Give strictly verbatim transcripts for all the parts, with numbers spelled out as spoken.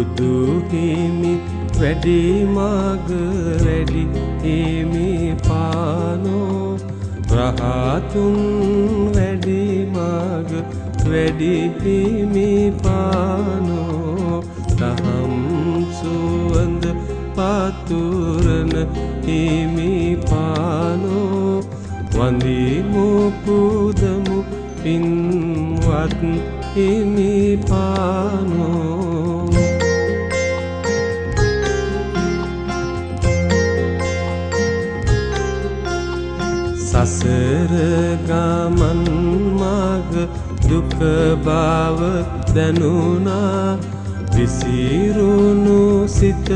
බුදු හිමි වැඩි මග වැඩි හිමි පානෝ රහතුන් වැඩි මග වැඩි හිමි පානෝ දහම් සුවඳ පතුරන හිමි පානෝ වන්දිමු පුදමු පින්වත් හිමි පානෝ. සසර ගමන් මග දුක බව දැනුණා විසිරුණු සිත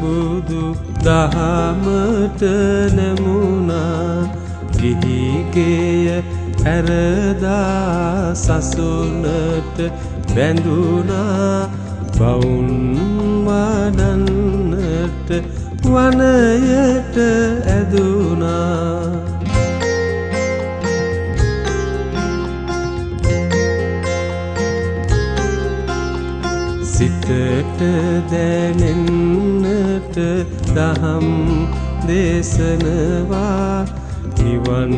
බුදු දහමට නැමුණා ගිහි ගෙය ඇරදා සසුනට බැඳුණා බවුන් වඩන්නට වනයට ඇදුණා සිතට දැනෙන්නට දහම් දේශනවා නිවන්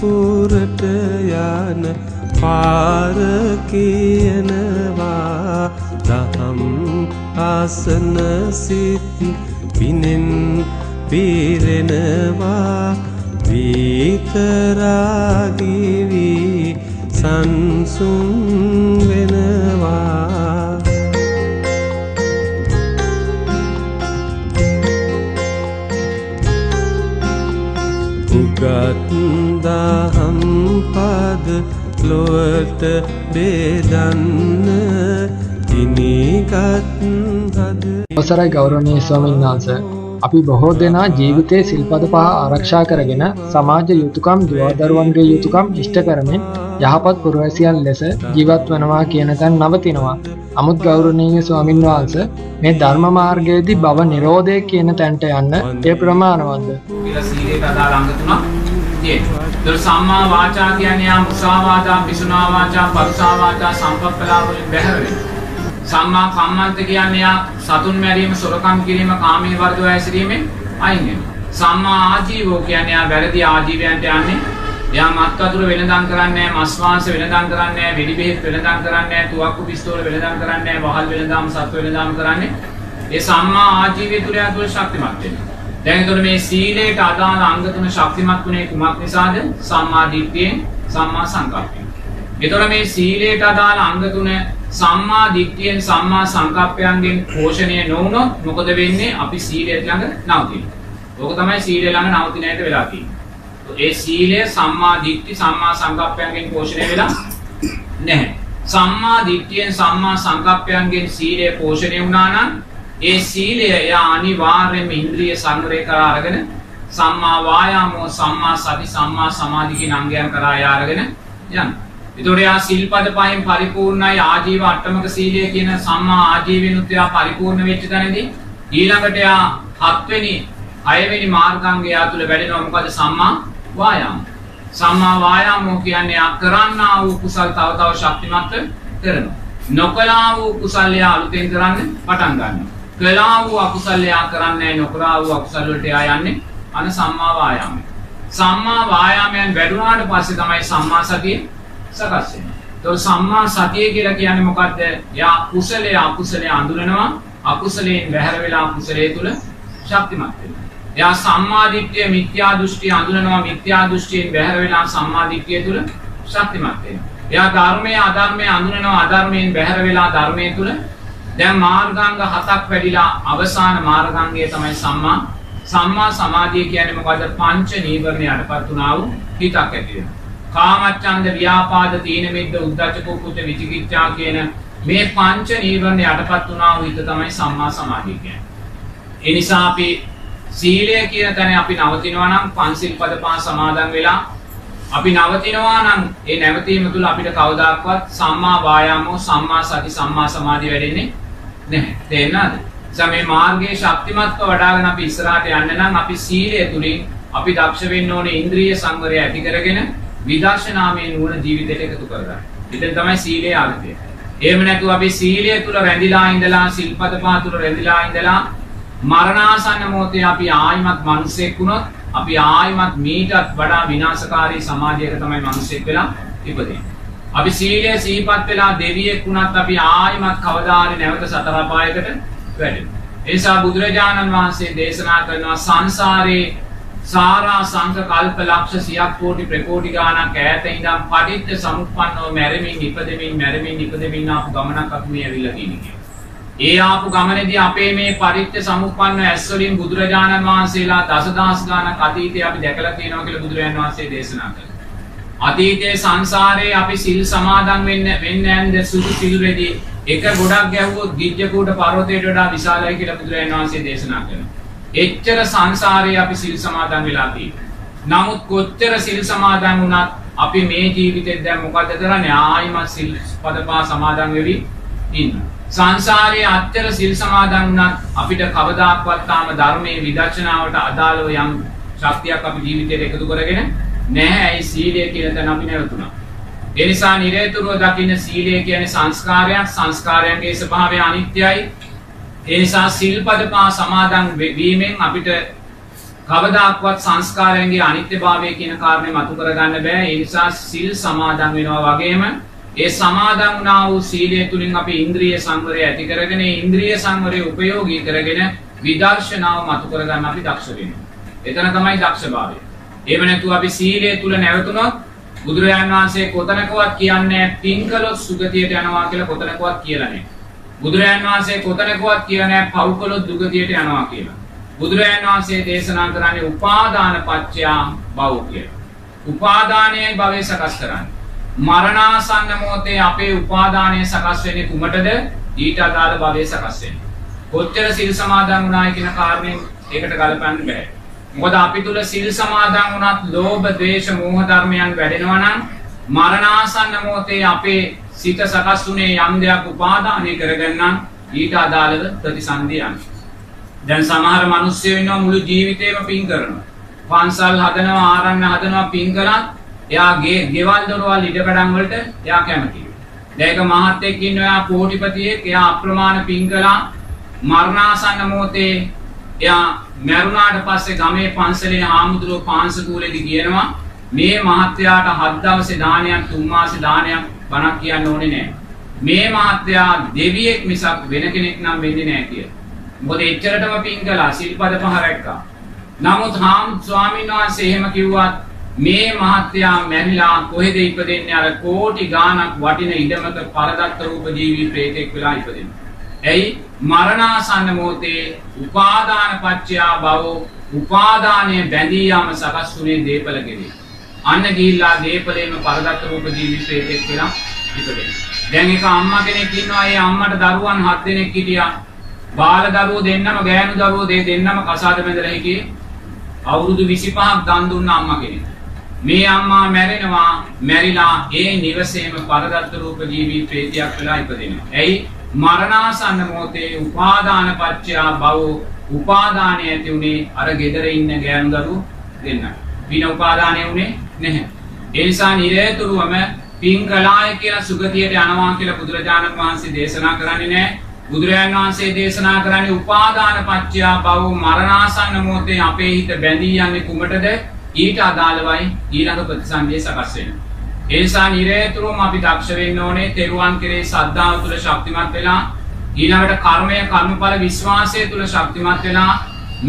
පුරට යන පාර කියනවා දහම් ආසන සිත් පිනෙන් පිරෙනවා විතරාගී වී සංසුන් වෙනවා උගත් දහම් පද ලොවට බෙදන්න ඉනිගත් හද. අවසරයි ගෞරවනීය ස්වාමීන් වහන්සේ, අපි බොහෝ දෙනා ජීවිතයේ සිල්පද පහ ආරක්ෂා කරගෙන සමාජ යුතුයකම්, දුවදරුවන්ගේ යුතුයකම් ඉෂ්ට කරමින් යහපත් පුරවැසියන් ලෙස ජීවත් වෙනවා කියන තැන නවතිනවා. අමුත් ගෞරවනීය ස්වාමීන් වහන්සේ, මේ ධර්ම මාර්ගයේදී භව නිරෝධය කියන තැනට යන්න ඒ ප්‍රමාණවත්ද? කියලා සීලයට අදාළ අංග තුනක් තියෙනවා. ඒතර සම්මා වාචා කියන්නේ ආ මුසාවාදා, පිසුනා වාචා, පරුසා වාචා, සම්පප්පලාප වලින් බැහැර වෙනවා. සම්මා කම්මන්ත කියන්නේ ආ සතුන් මැරීම, සොරකම් කිරීම, කාමී වර්ධව හැසිරීමෙන් අයින් වෙනවා. සම්මා ආජීවෝ කියන්නේ ආ වැරදි ආජීවයන්ට යන්නේ. එයා මත් වතුර වෙනදම් කරන්නේ නැහැ, මස් මාංශ වෙනදම් කරන්නේ නැහැ, වෙඩි බෙහෙත් වෙනදම් කරන්නේ නැහැ, තුවක්කු පිස්තෝල වෙනදම් කරන්නේ නැහැ, වහල් වෙනදම්, සත් වෙනදම් කරන්නේ. ඒ සම්මා ආජීවය තුළ යා තුළ ශක්තිමත් වෙනවා. දැන් ඒතකොට මේ සීලයට අදාළ අංග තුන ශක්තිමත් වුණේ කුමක් නිසාද? සම්මා දිට්ඨියෙන්, සම්මා සංකප්පයෙන්. ඒතකොට මේ සීලයට අදාළ අංග තුන සම්මා දිට්ඨියෙන්, සම්මා සංකප්පයෙන් පෝෂණය නොවුනොත් මොකද වෙන්නේ? අපි සීලයට ළඟ නවතිනවා. ඕක තමයි සීලය ළඟ නවතින හැට වෙලා තියෙන්නේ. ඒ සීලය සම්මා දිට්ඨි, සම්මා සංකප්පයෙන් පෝෂණය වෙලා නැහැ. සම්මා දිට්ඨියෙන්, සම්මා සංකප්පයෙන් සීලය පෝෂණය වුණා නම් ඒ සීලය එයා අනිවාර්යයෙන්ම ඉන්ද්‍රිය සංවරය කරා අරගෙන සම්මා වායාමෝ, සම්මා සති, සම්මා සමාධි කියන අංගයන් කරා එයා අරගෙන යනවා. ඒතකොට එයා සීල්පද පහෙන් පරිපූර්ණයි. ආජීව අට්ටමක සීලය කියන සම්මා ආජීවෙනුත් එයා පරිපූර්ණ වෙච්ච තැනදී ඊළඟට එයා හත්වෙනි හයවෙනි මාර්ගාංගය එයා තුළ වැඩෙනවා. මොකද සම්මා වායාම. සම්මා වායාමෝ කියන්නේ කරන්නා වූ කුසල් තව තව ශක්තිමත් කරනවා. නොකලා වූ කුසල් එයා අලුතෙන් කරන්න පටන් ගන්නවා. කළා වූ අකුසල් එයා කරන්නේ නැහැ. නොකරා වූ අකුසල් වලට එයා යන්නේ අන සම්මා වායාමය. සම්මා වායාමයෙන් වැඩුණාට පස්සේ තමයි සම්මා සතිය සකස් වෙන්නේ. ඒතකොට සම්මා සතිය කියලා කියන්නේ මොකද්ද? එයා කුසලයේ අකුසලයේ අඳුරනවා. අකුසලයෙන් බැහැර වෙලා කුසලයේ තුල ශක්තිමත් වෙනවා. එයා සම්මා දිට්ඨිය, මිත්‍යා දෘෂ්ටි අඳුනනවා. මිත්‍යා දෘෂ්ටියෙන් බැහැර වෙලා සම්මා දිට්ඨිය තුල ශක්තිමත් වෙනවා. එයා ධර්මයේ අධර්මයේ අඳුනනවා. අධර්මයෙන් බැහැර වෙලා ධර්මයේ තුල. දැන් මාර්ගාංග හතක් වැඩිලා අවසාන මාර්ගාංගය තමයි සම්මා සම්මා සමාධිය කියන්නේ මොකද්ද? පංච නීවරණයටපත් උනා වූ හිතක් ඇති වෙනවා. කාමච්ඡන්ද, ව්‍යාපාද, තීන මිද්ද, උද්ධච්ච කුක්කුච්ච, විචිකිච්ඡා කියන මේ පංච නීවරණයටපත් උනා වූ හිත තමයි සම්මා සමාධිය කියන්නේ. ඒ නිසා අපි සීලය කියන තැන අපි නවතිනවා නම්, පංචශීල පද පහ සමාදන් වෙලා අපි නවතිනවා නම්, ඒ නැවතීම තුළ අපිට කවදාක්වත් සම්මා වායාමෝ, සම්මා සති, සම්මා සමාධිය වැඩෙන්නේ නැහැ. තේරෙනවද? එතකොට මේ මාර්ගයේ ශක්තිමත්ව වඩාගෙන අපි ඉස්සරහට යන්න නම් අපි සීලය තුළින් අපි දක්ෂ වෙන්න ඕනේ ඉන්ද්‍රිය සංවරය ඇති කරගෙන විදර්ශනාමය නුවණ ජීවිතයට එකතු කරගන්න. ඉතින් තමයි සීලයේ අර්ථය. එහෙම නැතුව අපි සීලය තුල රැඳිලා ඉඳලා සිල්පදපා තුල රැඳිලා ඉඳලා මරණාසන්න මොහොතේ අපි ආයිමත් මිනිසෙක් වුණොත් අපි ආයිමත් මීටත් වඩා විනාශකාරී සමාජයක තමයි මිනිසෙක් වෙලා ඉපදෙන්නේ. අපි සීලය සිහිපත් වෙලා දෙවියෙක් වුණත් අපි ආයිමත් කවදාද නැවත සතර අපායකට වැටෙන්නේ. ඒ නිසා බුදුරජාණන් වහන්සේ දේශනා කරනවා සංසාරේ सारा संघ कल्प लक्ष कोटि प्रकोटि गानक ऐतैदा पठित समुपन्नो मेरेमिन इपदेमिन मेरेमिन इपदेमिन आप गमनक अपने अवि लगीनिके ए आप गमनेदी अपे में पठित समुपन्न ऐश्वरीन බුදුරජාණන් වහන්සේලා දසදහස් ගානක් අතීතේ අපි දැකලා තියෙනවා කියලා බුදුරජාණන් වහන්සේ දේශනා කළා. අතීතේ සංසාරේ අපි සිල් සමාදන් වෙන්න වෙන්නේ නැන්ද සුදු සිල් රෙදි එක ගොඩක් ගැහුවොත් ගිජ්ජකූට පර්වතයට වඩා විශාලයි කියලා බුදුරජාණන් වහන්සේ දේශනා කළා. එච්චර සංසාරේ අපි සිල් සමාදන් වෙලා තියෙනවා. නමුත් කොච්චර සිල් සමාදන් වුණත් අපි මේ ජීවිතේ දැන් මොකද කරන්නේ? ආයිමත් සිල් පදපා සමාදන් වෙවි ඉන්නවා. සංසාරේ අච්චර සිල් සමාදන් වුණත් අපිට කවදාක්වත් තාම ධර්මයේ විදර්ශනාවට අදාළව යම් ශක්තියක් අපි ජීවිතේට එකතු කරගෙන නැහැ. ඒ සීලය කියලා දැන් අපි නැවතුණා. ඒ නිසා නිරේතුරුව දකින්න සීලය කියන්නේ සංස්කාරයක්. සංස්කාරයන්ගේ ස්වභාවය අනිත්‍යයි. ඒ නිසා සිල්පද පහ සමාදන් වීමෙන් අපිට කවදාක්වත් සංස්කාරයන්ගේ අනිත්‍යභාවය කියන කාරණේ මතු කරගන්න බෑ. ඒ නිසා සිල් සමාදන් වෙනවා වගේම ඒ සමාදන් වුණා වූ සීලය තුලින් අපි ඉන්ද්‍රිය සංවරය ඇති කරගෙන ඒ ඉන්ද්‍රිය සංවරය උපයෝගී කරගෙන විදර්ශනාව මතු කරගන්න අපි දක්ෂ වෙනවා. එතන තමයි දක්ෂභාවය. එහෙම නැතුව අපි සීලය තුල නැවතුනොත් බුදුරජාන් වහන්සේ කොතනකවත් කියන්නේ පින් කළොත් සුගතියට යනවා කියලා කොතනකවත් කියලා නැහැ. බුදුරජාණන් වහන්සේ කොතනකවත් කියන නැහැ පව් කළොත් දුගතියට යනවා කියලා. බුදුරජාණන් වහන්සේ දේශනා කරන්නේ උපාදාන පත්‍ය භව කියලා. උපාදානයයි භවය සකස් කරන්නේ. මරණාසන්න මොහොතේ අපේ උපාදානය සකස් වෙන්නේ කුමටද? ඊට අදාළ භවය සකස් වෙන්නේ. කොච්චර සිල් සමාදන් වුණායි කියන කාරණයෙන් ඒකට ගලපන්න බෑ. මොකද අපි තුල සිල් සමාදන් වුණත් ලෝභ, ද්වේෂ, මෝහ ධර්මයන් වැඩෙනවා නම් මරණාසන්න මොහොතේ අපේ සිත සකස් වුණේ යම් දෙයක් උපාදානය කරගන්න ඊට අදාළව ප්‍රතිසන්දිය යන. දැන් සමහර මිනිස්සු වෙනවා මුළු ජීවිතේම පින් කරනවා. පන්සල් හදනවා, ආරණ්‍ය හදනවා, පින් කරත් එයාගේ ගෙවල් දොරවල් ඉඩකඩම් වලට එයා කැමතියි. දැන් එක මහත්ෙක් ඉන්නවා එයා කෝටිපතියෙක්, එයා අප්‍රමාණ පින් කළා. මරණාසන්න මොහොතේ එයා මැරුණාට පස්සේ ගමේ පන්සලේ ආමුදුරෝ පාංශකූලෙදි කියනවා මේ මහත්යාට හත් දවසේ දානයක්, තුන් මාසේ දානයක් බණක් කියන්න ඕනේ නැහැ. මේ මහත්යා දෙවියෙක් මිසක් වෙන කෙනෙක් නම් වෙන්නේ නැහැ කියලා. මොකද එච්චරටම පින් කළා, සිල්පද පහ රැක්කා. නමුත් හාම් ස්වාමීන් වහන්සේ එහෙම කිව්වත් මේ මහත්යා මැරිලා කොහෙද ඉපදෙන්නේ? අර කෝටි ගාණක් වටින ඉඩමක පරදත්ත රූප ජීවි ප්‍රේතෙක් වෙලා ඉපදෙනවා. එයි මරණාසන්න මොහොතේ උපාදාන පත්‍යා භව, උපාදානයේ බැඳී යාම සකස් වුනේ දේපල කෙරේ. අන්න ගිහිල්ලා දීපලේම පරදත්ත රූප ජීවිතයේත් එක්කලා ඉපදෙනවා. දැන් එක අම්මා කෙනෙක් ඉන්නවා. ඒ අම්මට දරුවන් හත් දෙනෙක් හිටියා. බාල දරුවෝ දෙන්නම, ගෑනු දරුවෝ දෙන්නම කසාද බැඳලා හිටියේ. අවුරුදු විසිපහක් දන් දුන්න අම්මා කෙනෙක්. මේ අම්මා මැරෙනවා. මැරිලා ඒ නිවසේම පරදත්ත රූප ජීවිතයක් වෙලා ඉපදෙනවා. එයි මරණාසන්න මොහොතේ උපාදාන පත්‍ය භව, උපාදානය ඇති උනේ අර ගෙදර ඉන්න ගෑනු දරුවෝ දෙන්න. වින උපාදානය උනේ නැහැ. ඒ නිසා නිරේතුරුවම පින් කළාය කියලා සුගතියට යනවා කියලා බුදුරජාණන් වහන්සේ දේශනා කරන්නේ නැහැ. බුදුරජාණන් වහන්සේ දේශනා කරන්නේ උපාදාන පත්‍ය භව, මරණාසන්න මොහොතේ අපේ හිත බැඳී යන්නේ කුමටද? ඊට අදාළවයි ඊළඟ ප්‍රතිසන්දිය සකස් වෙන්නේ. ඒ නිසා නිරේතුරුවම අපි දක්ෂ වෙන්න ඕනේ තෙරුවන් කෙරේ ශ්‍රද්ධාව තුළ ශක්තිමත් වෙලා, ඊළඟට කර්මය කර්මඵල විශ්වාසය තුළ ශක්තිමත් වෙලා,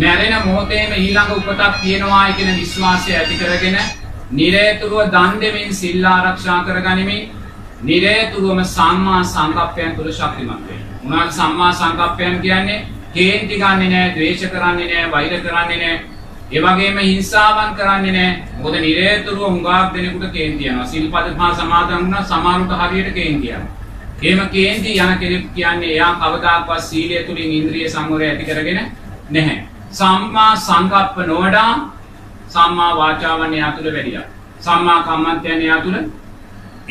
මැරෙන මොහොතේම ඊළඟ උපතක් තියෙනවායි කියන විශ්වාසය ඇති කරගෙන නිරේතුරුව දන් දෙමින් සිල් ආරක්ෂා කරගනිමින් නිරේතුරුවම සම්මා සංකප්පයන් තුළ ශක්තිමත් වෙනවා. උනාට සම්මා සංකප්පයන් කියන්නේ කේන්ති ගන්නෙ නෑ, ද්වේෂ කරන්නේ නෑ, වෛර කරන්නේ නෑ, ඒ වගේම හිංසාවන් කරන්නේ නෑ. මොකද නිරේතුරුව හුඟක් දෙනෙකුට කේන්ති යනවා. සිල්පද පහ සමාදන් වුණා, සමාරුට හරියට කේන්ති යනවා. එහෙම කේන්ති යන කෙනෙක් කියන්නේ එයා කවදාකවත් සීලය තුලින් ඉන්ද්‍රිය සංවරය ඇති කරගෙන නැහැ. සම්මා සංකප්ප නොවඩා සම්මා වාචාවන්ය අතුල වැඩියා. සම්මා කම්මන්තයන්ය අතුල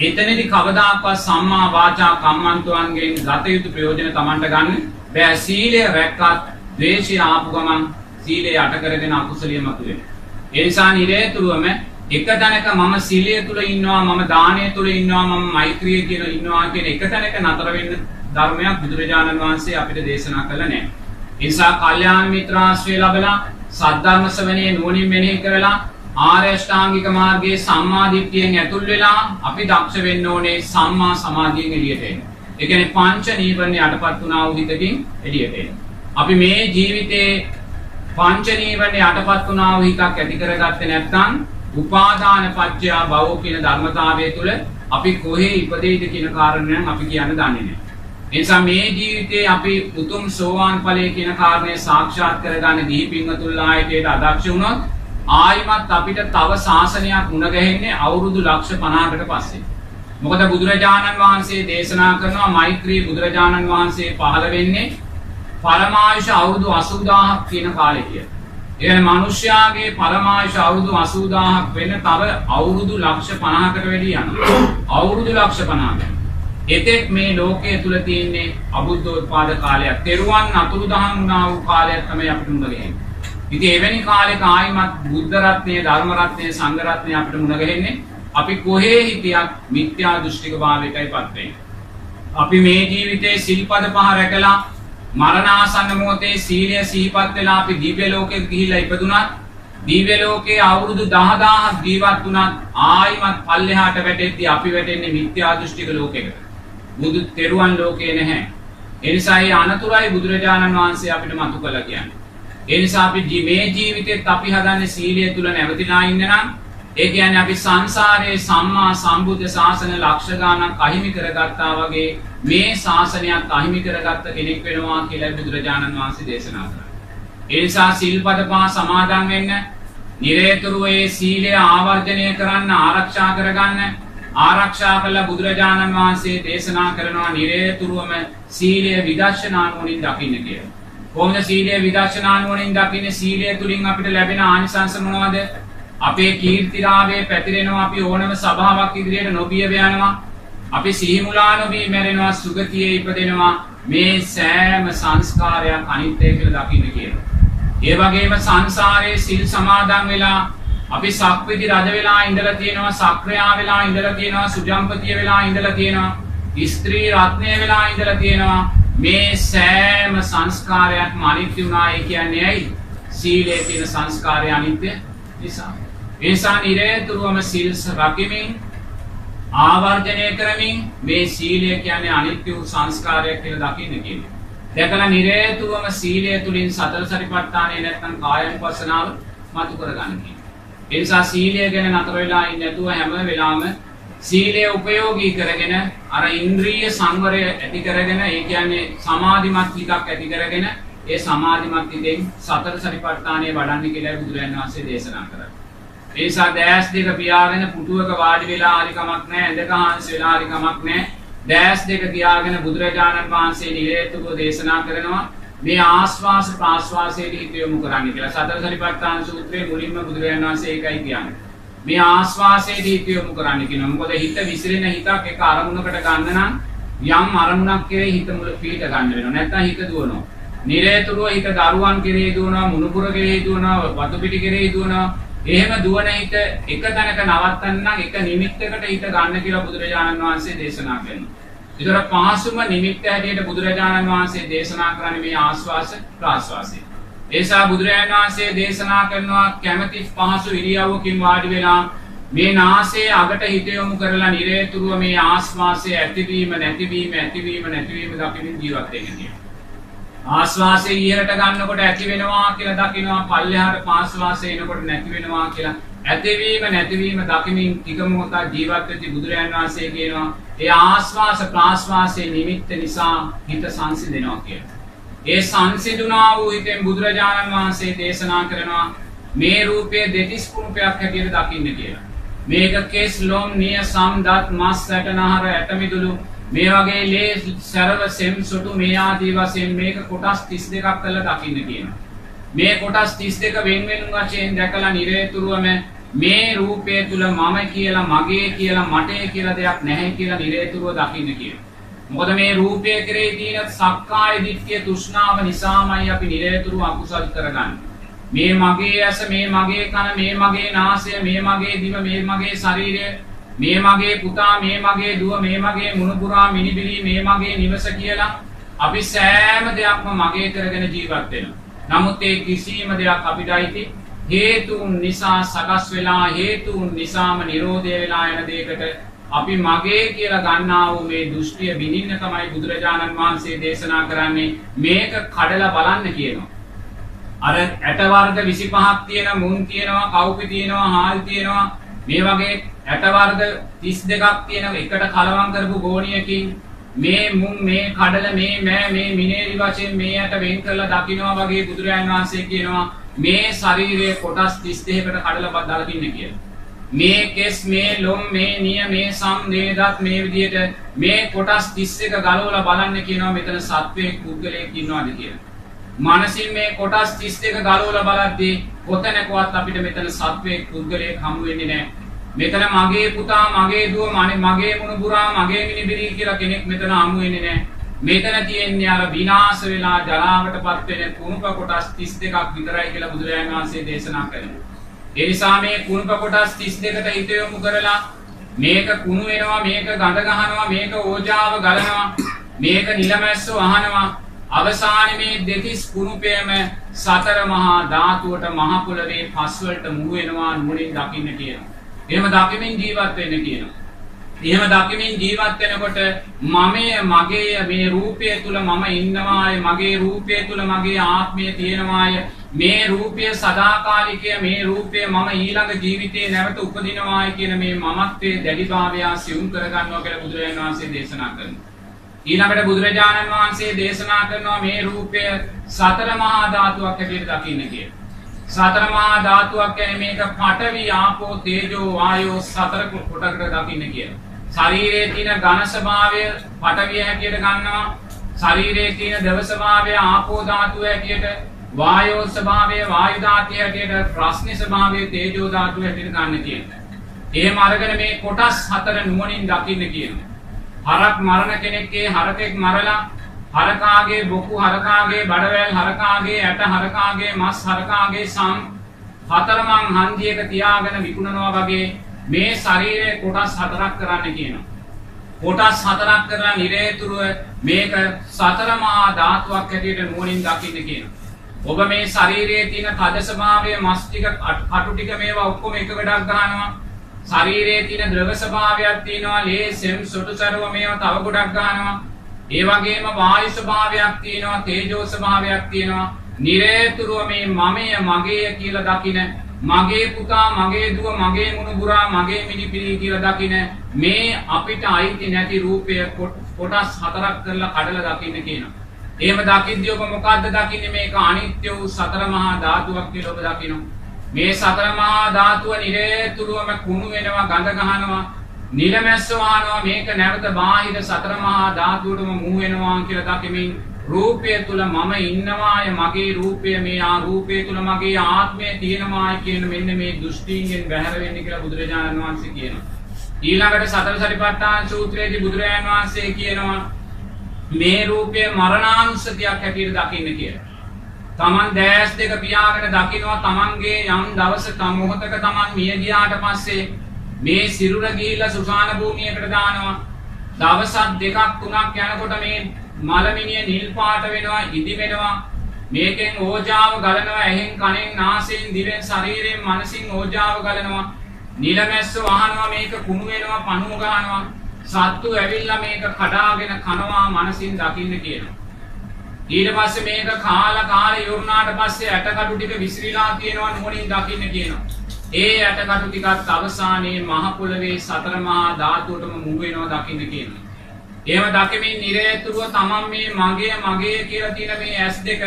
එතනදි කවදාකවත් සම්මා වාචා කම්මන්තයන්ගෙන් ගත යුතු ප්‍රයෝජන Tamanට ගන්න බෑ. සීලය රැක්කත් ද්වේෂය ආපු ගමන් සීලය යට කරගෙන අකුසලිය මතුවේ. ඒ නිසා නිරේතුරුවම एक तनक मम शीले तुला इन्नवा मम दाने तुला इन्नवा मम मैत्रिये කියන ඉන්නවා කියන එක තැනක නතර වෙන්න ධර්මයක් බුදුරජාණන් වහන්සේ අපිට දේශනා කළා නෑ. ඒ නිසා කල්යාණ මිත්‍ර ආශ්‍රය ලැබලා සද්ධර්ම ශ්‍රවණයේ නුවණින් මෙනෙහි කරලා ආර්ය අෂ්ටාංගික මාර්ගයේ සම්මා දිට්ඨියෙන් ඇතුල් වෙලා අපි දක්ෂ වෙන්න ඕනේ සම්මා සමාධියෙන් එළියට එන්න. ඒ කියන්නේ පංච නීවරණ යටපත් වුණා වූ හිතකින් එළියට එන්න. අපි මේ ජීවිතේ පංච නීවරණ යටපත් වුණා වූ හිතක් ඇති කරගත්තේ නැත්නම් උපාදාන පත්‍ය භව කියන ධර්මතාවය තුළ අපි කොහේ ඉපදෙයිද කියන කාරණයක් අපි කියන්න දන්නේ නැහැ. ඒ නිසා මේ ජීවිතේ අපි උතුම් සෝවාන් ඵලය කියන කාරණේ සාක්ෂාත් කරගන්න ගිහි පින්වතුන්ලාට අදක්ෂ වුණොත් ආයිමත් අපිට තව ශාසනයක් මුණ ගැහෙන්නේ අවුරුදු ලක්ෂ පනහකට පස්සේ. මොකද බුදුරජාණන් වහන්සේ දේශනා කරනවා මෛත්‍රී බුදුරජාණන් වහන්සේ පහළ වෙන්නේ පරමායුෂ අවුරුදු අසූදාහක් කියන කාලෙට. එන මිනිස්යාගේ පරමායුෂ අවුරුදු අසූදාහක් වෙන තව අවුරුදු ලක්ෂ පනහකට වැඩි යනවා. අවුරුදු ලක්ෂ පනහක්. එතෙක් මේ ලෝකයේ තුල තියෙන්නේ අබුද්ධෝත්පාද කාලයක්. තෙරුවන් අතුරු දහම් වුණා වූ කාලයක් තමයි අපිට මුණ ගැහෙන්නේ. ඉතින් එවැනි කාලයක ආයිමත් බුද්ධ රත්නයේ, ධර්ම රත්නයේ, සංඝ රත්නයේ අපිට මුණ ගැහෙන්නේ අපි කොහේ හිටියත් මිත්‍යා දෘෂ්ටික භාවයටයිපත් වෙන්නේ. අපි මේ ජීවිතයේ සිල්පද පහ රැකලා මරණාසන්න මොහොතේ සීලය සිහිපත් වෙලා අපි දිව්‍ය ලෝකෙට ගිහිලා ඉපදුණත් දිව්‍ය ලෝකයේ අවුරුදු දහදාහක් ජීවත් වුණත් ආයිමත් පල්ලෙහාට වැටෙද්දී අපි වැටෙන්නේ මිත්‍යා දෘෂ්ටික ලෝකයකට. බුදු තෙරුවන් ලෝකේ නැහැ. ඒ නිසා මේ අනතුරයි බුදුරජාණන් වහන්සේ අපිට මතු කළා කියන්නේ. ඒ නිසා අපි මේ ජීවිතේත් අපි හදන්නේ සීලය තුල නැවතිලා ඉන්න නම් ඒ කියන්නේ අපි සංසාරයේ සම්මා සම්බුද්ධ ශාසන ලක්ෂ ගාණක් අහිමි කරගත්තා වගේ මේ ශාසනයක් අහිමි කරගත්ත කෙනෙක් වෙනවා කියලා බුදුරජාණන් වහන්සේ දේශනා කරා. ඒ නිසා සීල්පද පහ සමාදන් වෙන්න, නිරේතුරුව ඒ සීලය ආවර්ජනය කරන්න, ආරක්ෂා කරගන්න. ආරක්ෂා කළ බුදුරජාණන් වහන්සේ දේශනා කරනවා නිරේතුරුවම සීලය විදර්ශනා නුවණින් දකින්න කියලා. කොහොමද සීලය විදර්ශනා නුවණින් දකින්නේ? සීලය තුලින් අපිට ලැබෙන ආනිසංස මොනවද? අපේ කීර්තිරාවේ පැතිරෙනවා, අපි ඕනම සභාවක් ඉදිරියට නොබිය යනවා. අපි සිහිමුලාන වී මැරෙනවා, සුගතියේ ඉපදෙනවා. මේ සෑම සංස්කාරයක් අනිත්‍ය කියලා දකින්න කියනවා. ඒ වගේම සංසාරයේ සිල් සමාදන් වෙලා අපි සක්විති රජ වෙලා ඉඳලා තියෙනවා, සක්‍රියා වෙලා ඉඳලා තියෙනවා, සුජම්පතිය වෙලා ඉඳලා තියෙනවා, ස්ත්‍රී රත්නය වෙලා ඉඳලා තියෙනවා. මේ සෑම සංස්කාරයක්ම අනිත්‍ය වුණා. ඒ කියන්නේ ඇයි? සීලයේ තියෙන සංස්කාරය අනිත්‍ය නිසා. ඒ නිසා නිරේතුරුවම සිල් රකිමින් ආවර්ජනය කරමින් මේ සීලය කියන්නේ අනිත්‍ය වූ සංස්කාරයක් කියලා දකින්න කියනවා. දැකලා නිරේතුරුවම සීලය තුලින් සතර සතිපට්ඨානය නැත්නම් කායනුපස්සනාව මතු කරගන්න කියනවා. ඒ නිසා සීලය ගැන නතර වෙලා ඉන්නේ නැතුව හැම වෙලාවෙම සීලය උපයෝගී කරගෙන අර ඉන්ද්‍රිය සංවරය ඇති කරගෙන, ඒ කියන්නේ සමාධිමත් හිතක් ඇති කරගෙන ඒ සමාධිමත් හිතෙන් සතර සතිපට්ඨානය වඩන්න කියලා බුදුරජාණන් වහන්සේ දේශනා කරා. ඒ නිසා දැස් දෙක පියාගෙන පුටුවක වාඩි වෙලා හරි කමක් නැහැ, ඇඳක හාන්සි වෙලා හරි කමක් නැහැ. දැස් දෙක පියාගෙන බුදුරජාණන් වහන්සේ නිරේතුරුව දේශනා කරනවා මේ ආස්වාස ප්‍රාස්වාසයේ හිත යොමු කරන්න කියලා. සතර සතිපට්ඨාන සූත්‍රයේ මුලින්ම බුදුරජාණන් වහන්සේ ඒකයි කියන්නේ. මේ ආස්වාසයේ හිත යොමු කරන්න කියනවා. මොකද හිත විසිරෙන හිතක් එක අරමුණකට ගන්න නම් යම් අරමුණක් කෙරෙහි හිත මුල පිට ගන්න වෙනවා. නැත්නම් හිත දුවනවා. නිරේතුරුව හිත දරුවන් කෙරෙහි දුවනවා, මුණුපුර කෙරෙහි දුවනවා, වතු පිටි කෙරෙහි දුවනවා. එහෙම දුවන හිත එක තැනක නවත්තන්න එක නිමිත්තකට හිත ගන්න කියලා බුදුරජාණන් වහන්සේ දේශනා කරනවා. ඒතර පහසුම නිමිත්ත හැටියට බුදුරජාණන් වහන්සේ දේශනා කරන්නේ මේ ආස්වාස ප්‍රාස්වාසය. ඒ නිසා බුදුරජාණන් වහන්සේ දේශනා කරනවා කැමැති පහසු ඉරියව්වකින් වාඩි වෙලා මේ නාසයේ අගට හිත යොමු කරලා නිරේතුරුව මේ ආස්වාසයේ ඇතිවීම නැතිවීම ඇතිවීම නැතිවීම දකින්න ජීවත් වෙන්න කියනවා. ආස්වාසය ඉහළට ගන්නකොට ඇති වෙනවා කියලා දකිනවා, පල්ලෙහාට පාස්වාසය එනකොට නැති වෙනවා කියලා ඇතිවීම නැතිවීම දකිමින් ටික මොහොතක් ජීවත් වෙති බුදුරයන් වහන්සේ කියනවා ඒ ආස්වාස ප්‍රාස්වාසයේ නිමිත්ත නිසා හිත සංසිඳෙනවා කියලා. ඒ සංසිඳුණා වූ හිතෙන් බුදුරජාණන් වහන්සේ දේශනා කරනවා මේ රූපයේ දෙතිස් කුණුපයක් හැටියට දකින්න කියලා. මේක කේස් ලොම් නිය සම්දත් මස් සැටනහර ඇතමිදුළු මේ වගේ ලේ සරව සෙම් සොටු මේ ආදී වශයෙන් මේක කොටස් තිස් දෙකක් කරලා දකින්න කියනවා. මේ කොටස් තිස් දෙක වෙන වෙන වශයෙන් දැකලා නිරේතුරුවම මේ රූපය තුල මම කියලා, මගේ කියලා, මටේ කියලා දෙයක් නැහැ කියලා නිරේතුරුව දකින්න කියනවා. මොකද මේ රූපය කෙරෙහි තියෙන සක්කාය දිට්ඨිය, තෘෂ්ණාව නිසාමයි අපි නිරේතුරුව අකුසල් කරගන්නේ. මේ මගේ ඇස, මේ මගේ කන, මේ මගේ නාසය, මේ මගේ දිව, මේ මගේ ශරීරය, මේ මගේ පුතා, මේ මගේ දුව, මේ මගේ මුණුපුරා මිනිබිලි, මේ මගේ නිවස කියලා අපි සෑම දෙයක්ම මගේ කරගෙන ජීවත් වෙනවා. නමුත් ඒ කිසිම දෙයක් අපිටයි හේතුන් නිසා සකස් වෙලා, හේතුන් නිසාම නිරෝධය වෙලා යන දෙයකට අපි මගේ කියලා ගන්නා වූ මේ දෘෂ්ටිය විඳින්න තමයි බුදුරජාණන් වහන්සේ දේශනා කරන්නේ මේක කඩලා බලන්න කියනවා. අර ඇට වර්ග විසිපහක් තියෙන මුන් තියෙනවා, කව්පි තියෙනවා, හාල් තියෙනවා, මේ වගේ ඇට වර්ග තිස් දෙකක් තියෙන එකට කලවම් කරපු ගෝණියකින් මේ මුන්, මේ කඩල, මේ මෑ, මේ මිනේරි වශයෙන් මේ ඇට වෙන් කරලා දකින්නවා වගේ බුදුරජාණන් වහන්සේ කියනවා මේ ශරීරයේ කොටස් තිස් දෙකකට කඩලා බලන්න කියලා. මේ කෙස්, මේ ලොම්, මේ නිය, මේ සම්, නේදත් මේ විදිහට මේ කොටස් තිස් එක ගලවලා බලන්න කියනවා. මෙතන සත්වයේ පුද්ගලයෙක් ඉන්නවද කියලා. මානසින් මේ කොටස් තිස් දෙක ගලවලා බලද්දී කොතැනකවත් අපිට මෙතන සත්වයේ පුද්ගලයෙක් හමු වෙන්නේ නැහැ. මෙතන මගේ පුතා, මගේ දුව, මගේ මුණුපුරා, මගේ මිනිබිරි කියලා කෙනෙක් මෙතන හමු වෙන්නේ නැහැ. මෙතන තියෙන්නේ අර විනාශ වෙලා ජලාවටපත් වෙන කුණුක කොටස් තිස් දෙකක් විතරයි කියලා බුදුරජාණන් වහන්සේ දේශනා කරනවා. එනිසා මේ කුණුක කොටස් තිස් දෙකට හිත යොමු කරලා මේක කුණු වෙනවා, මේක ගඳ ගහනවා, මේක ඕජාව ගලනවා, මේක නිලමැස්සෝ අහනවා, අවසානයේ මේ දෙතිස් කුණුපේම සතර මහා ධාතුවට, මහ පොළවේ පස් වලට මුහු වෙනවා නුවණින් දකින්න කියනවා. එහෙම දකිමින් ජීවත් වෙන්න කියනවා. එහෙම දකිමින් ජීවත් වෙනකොට මමයේ, මගේ, මේ රූපය තුල මම ඉන්නවාය, මගේ රූපය තුල මගේ ආත්මය තියෙනවාය, මේ රූපය සදාකාලිකය, මේ රූපය මම ඊළඟ ජීවිතේ නැවත උපදිනවායි කියන මේ මමත්වයේ දැඩිභාවය සියුම් කරගන්නවා කියලා බුදුරජාණන් වහන්සේ දේශනා කරනවා. ඊළඟට බුදුරජාණන් වහන්සේ දේශනා කරනවා මේ රූපය සතර මහා ධාතුවක් හැටියට දකින්න කියලා. සතර මහා ධාතුවක් කියන්නේ මේක පඨවි, ආපෝ, තේජෝ, වායෝ සතර කොටකට දකින්න කියලා. ශරීරයේ තියෙන ඝන ස්වභාවය පඨවිය හැටියට ගන්නවා. ශරීරයේ තියෙන දව ස්වභාවය ආපෝ ධාතුව හැටියට, වායෝ ස්වභාවය වායු ධාතුව හැටියට, ප්‍රස්න ස්වභාවය තේජෝ ධාතුව හැටියට ගන්න කියනවා. එහෙම අරගෙන මේ කොටස් හතර නුවණින් දකින්න කියනවා. හරක් මරණ කෙනෙක්ගේ හරකෙක් මරලා, හරකාගේ බොකු, හරකාගේ බඩවැල්, හරකාගේ ඇට, හරකාගේ මස්, හරකාගේ සම් හතරමං හන්දියක තියාගෙන විකුණනවා වගේ මේ ශරීරයේ කොටස් හතරක් කරන්න කියනවා. කොටස් හතරක් කරලා නිරේතුරුව මේක සතර මහා ධාතුවක් හැටියට නුවණින් දකින්න කියනවා. ඔබ මේ ශරීරයේ තියෙන කඩ ස්වභාවය, මස් ටික, කටු ටික මේවා ඔක්කොම එක ගඩක් ගන්නවා. ශරීරයේ තියෙන ද්‍රව ස්වභාවයක් තියෙනවා, ලේ, සෙම්, සොටු, සරුව මේවා තව ගොඩක් ගන්නවා. ඒ වගේම වායු ස්වභාවයක් තියෙනවා, තේජෝ ස්වභාවයක් තියෙනවා. නිරේතුරුව මේ මමය, මගේය කියලා දකින, මගේ පුතා, මගේ දුව, මගේ මුණුපුරා, මගේ මිනිපිරි කියලා දකින මේ අපිට අයිති නැති රූපය කොටස් හතරක් කරලා කඩලා දකින්න කියනවා. එහෙම දකිද්දී ඔබ මොකද්ද දකින්නේ? මේක අනිත්‍ය වූ සතර මහා ධාතුවක් කියලා ඔබ දකිනවා. මේ සතර මහා ධාතුව නිරේතුරුවම කුණු වෙනවා, ගඳ ගහනවා, නිලමැස්සෝ ආනවා. මේක නැවත බාහිර සතර මහා ධාතුවටම මුහු වෙනවා කියලා දකිමින් රූපය තුල මම ඉන්නවාය, මගේ රූපය, මේ ආ රූපය තුල මගේ ආත්මය තියෙනවායි කියන මෙන්න මේ දෘෂ්ටියෙන් බැහැර වෙන්න කියලා බුදුරජාණන් වහන්සේ කියනවා. ඊළඟට සතර සතිපට්ඨාන සූත්‍රයේදී බුදුරජාණන් වහන්සේ කියනවා මේ රූපය මරණානුස්සතියක් හැටියට දකින්න කියලා. තමන් දැස් දෙක පියාගෙන දකිනවා තමන්ගේ යම් දවසක මොහොතක තමන් මිය ගියාට පස්සේ මේ සිරුර ගිහිල්ලා සුසාන භූමියකට දානවා. දවසක් දෙකක් තුනක් යනකොට මේ මලමිනිය නිල් පාට වෙනවා, ඉදි වෙනවා. මේකෙන් ඕජාව ගලනවා, ඇහෙන්, කනෙන්, නාසයෙන්, දිවෙන්, ශරීරයෙන්, මනසින් ඕජාව ගලනවා. නිලමැස්සෝ අහනවා, මේක කුණු වෙනවා, පණුව ගන්නවා. සත්තු ඇවිල්ලා මේක කඩාගෙන කනවා මනසින් දකින්න කියනවා. ඊට පස්සේ මේක කාලා කාලා යොරනාට පස්සේ ඇට කටු ටික විසිරීලා තියෙනවා නුවණින් දකින්න කියනවා. ඒ ඇට කටු ටිකත් අවසානයේ මහ පොළවේ සතර මහා ධාතුවටම මුහු වෙනවා දකින්න කියනවා. එහෙම දකිමින් නිරේතුරුව තමන් මේ මගේ, මගේ කියලා තියෙන මේ ඇස් දෙක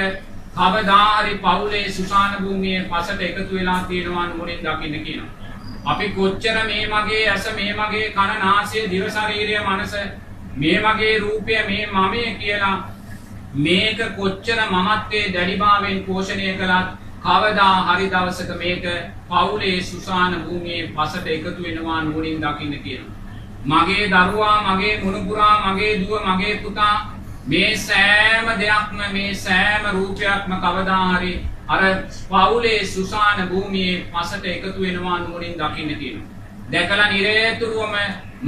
කවදා හරි පවුලේ සුසාන භූමියේ පසට එකතු වෙලා තියෙනවා නුවණින් දකින්න කියනවා. අපි කොච්චර මේ මගේ ඇස, මේ මගේ කන, නාසය, දිව, ශරීරය, මනස, මේ මගේ රූපය, මේ මමය කියලා මේක කොච්චර මමත්වයේ දැඩිභාවයෙන් පෝෂණය කළත් කවදා හරි දවසක මේක පවුලේ සුසාන භූමියේ පසට එකතු වෙනවා නුවණින් දකින්න කියනවා. මගේ දරුවා, මගේ මුණුපුරා, මගේ දුව, මගේ පුතා, මේ සෑම දෙයක්ම, මේ සෑම රූපයක්ම කවදා හරි අර පවුලේ සුසාන භූමියේ පසට එකතු වෙනවා නුවණින් දකින්න තියෙනවා. දැකලා නිරේතුරුවම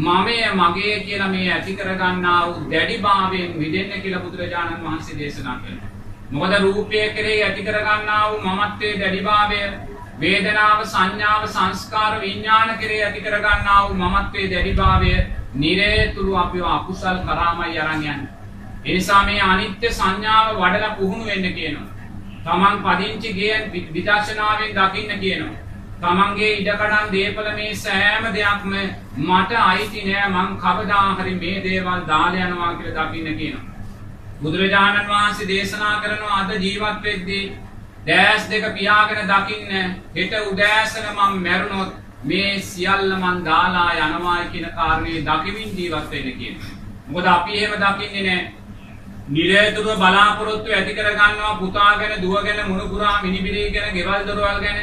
මමය මගේ කියලා මේ ඇති කරගන්නා වූ දැඩිභාවයෙන් මිදෙන්න කියලා බුදුරජාණන් වහන්සේ දේශනා කළා. මොකද රූපය කෙරෙහි ඇති කරගන්නා වූ මමත්වයේ දැඩිභාවය, වේදනාව, සංඥාව, සංස්කාර, විඥාන කෙරෙහි ඇති කරගන්නා වූ මමත්වයේ දැඩිභාවය නිරේතුරුව අපිව අකුසල් කරාමයි අරන් යන්නේ. ඒ නිසා මේ අනිත්‍ය සංඥාව වඩලා පුහුණු වෙන්න කියනවා. තමන් පදිංචි ගියන් විදර්ශනාවෙන් දකින්න කියනවා. තමන්ගේ ඉඩකඩම් දීපල මේ සෑම දෙයක්ම මට අයිති නෑ, මං කවදා හරි මේ දේවල් දාලා යනවා කියලා දකින්න කියනවා. බුදුරජාණන් වහන්සේ දේශනා කරනවා අද ජීවත් වෙද්දී දැස් දෙක පියාගෙන දකින්න, හෙට උදෑසන මං මැරුණොත් මේ සියල්ල මං දාලා යනවා කියන කාරණේ දකිමින් ජීවත් වෙන්න කියනවා. මොකද අපි එහෙම දකින්නේ නෑ. නිරේතුරුව බලාපොරොත්තු ඇති කරගන්නවා පුතා ගැන, දුව ගැන, මුණුපුරා මිනිබිරි ගැන, ගෙවල් දොරවල් ගැන.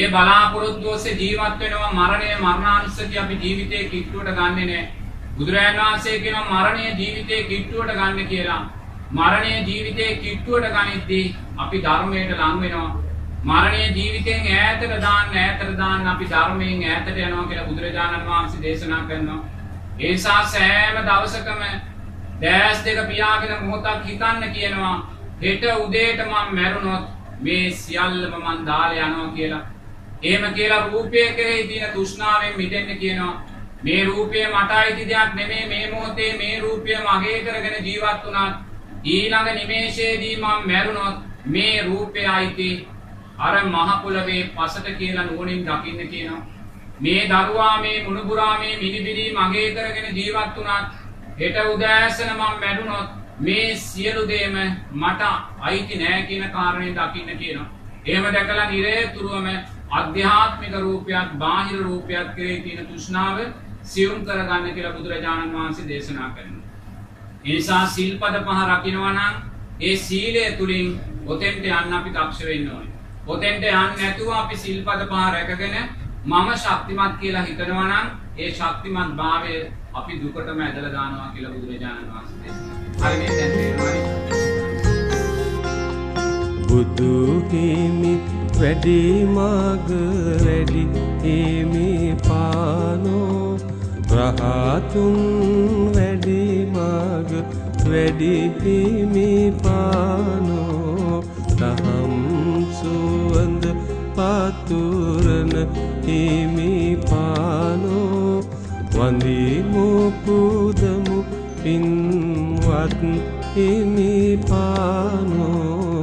ඒ බලාපොරොත්තු ඔස්සේ ජීවත් වෙනවා. මරණය, මරණානුස්සතිය අපි ජීවිතේ කිට්ටුවට ගන්නෙ නෑ. බුදුරජාණන් වහන්සේ කියනවා මරණය ජීවිතේ කිට්ටුවට ගන්න කියලා. මරණය ජීවිතේ කිට්ටුවට ගනිද්දී අපි ධර්මයට ලං වෙනවා. මරණය ජීවිතෙන් ඈතට දාන්න ඈතට දාන්න අපි ධර්මයෙන් ඈතට යනවා කියලා බුදුරජාණන් වහන්සේ දේශනා කරනවා. ඒ නිසා සෑම දවසකම දැස් දෙක පියාගෙන මොහොතක් හිතන්න කියනවා, හෙට උදේට මම මැරුණොත් මේ සියල්ලම මම දාලා යනවා කියලා. එහෙම කියලා රූපය කෙරෙහි තියෙන තෘෂ්ණාවෙන් මිදෙන්න කියනවා. මේ රූපය මට අයිති දෙයක් නෙමෙයි, මේ මොහොතේ මේ රූපය මගේ කරගෙන ජීවත් වුණත් ඊළඟ නිමේෂයේදී මම මැරුණොත් මේ රූපය අයිති අර මහ කුලවේ පසට කියලා නුවණින් දකින්න කියනවා. මේ දරුවා මේ මුණුබුරා මේ මිනිබිරි මගේ කරගෙන ජීවත් වුණත් හෙට උදෑසන මම මැඩුනොත් මේ සියලු දේම මට අයිති නෑ කියන කාරණේ දකින්න කියනවා. එහෙම දැකලා නිරේතුරුවම අධ්‍යාත්මික රූපයක්, බාහිර රූපයක් කෙරෙහි තියෙන තෘෂ්ණාව සියුම් කරගන්න කියලා බුදුරජාණන් වහන්සේ දේශනා කරනවා. ඒ නිසා සීල්පද පහ රකින්නවා නම් ඒ සීලය තුලින් ඔතෙන්ට යන්න අපි දක්ෂ වෙන්න ඕනේ. ඔතෙන්ට යන්න නැතුව අපි සීල්පද පහ රැකගෙන මම ශක්තිමත් කියලා හිතනවා නම් ඒ ශක්තිමත් භාවය අපි දුකටම ඇදලා දානවා කියලා බුදුරජාණන් වහන්සේ දේශනා. හරි මේ දැන් තේරුණානේ. බුදු හිමි වැඩි මාග වැඩි හිමි පානෝ, රහතුන් වැඩි මාග වැඩි හිමි පානෝ, දහම් සුවඳ පතුරන හිමි පානෝ, වන්දිමු පුදමු පින්වත් හිමි පානෝ.